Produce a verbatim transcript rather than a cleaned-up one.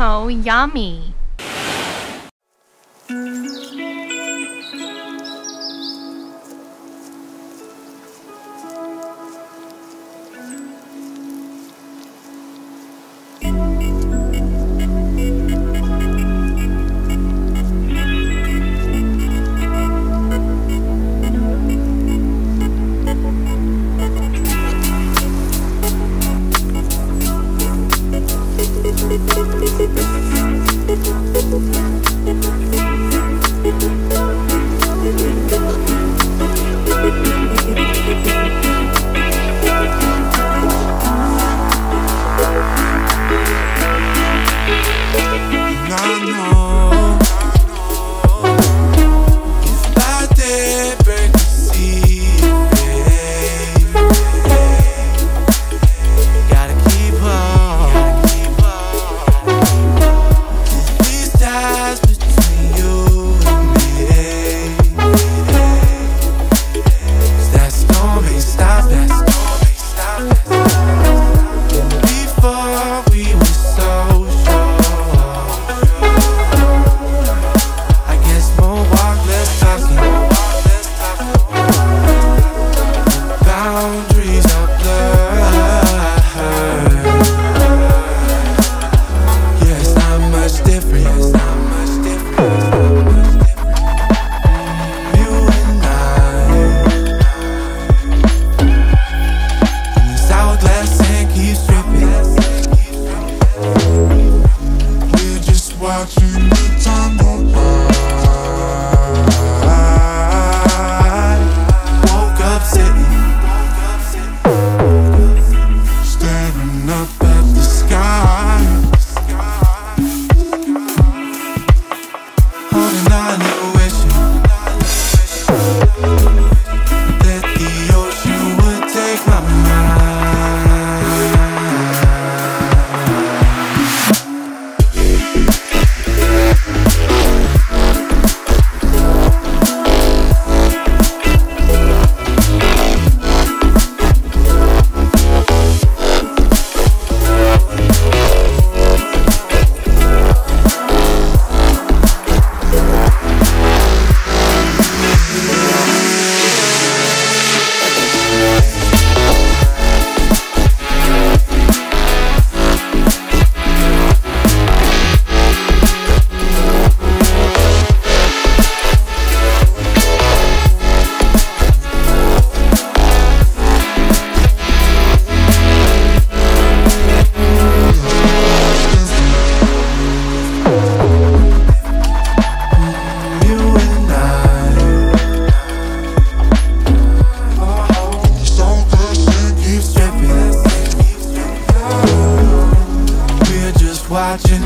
so yummy. Watching.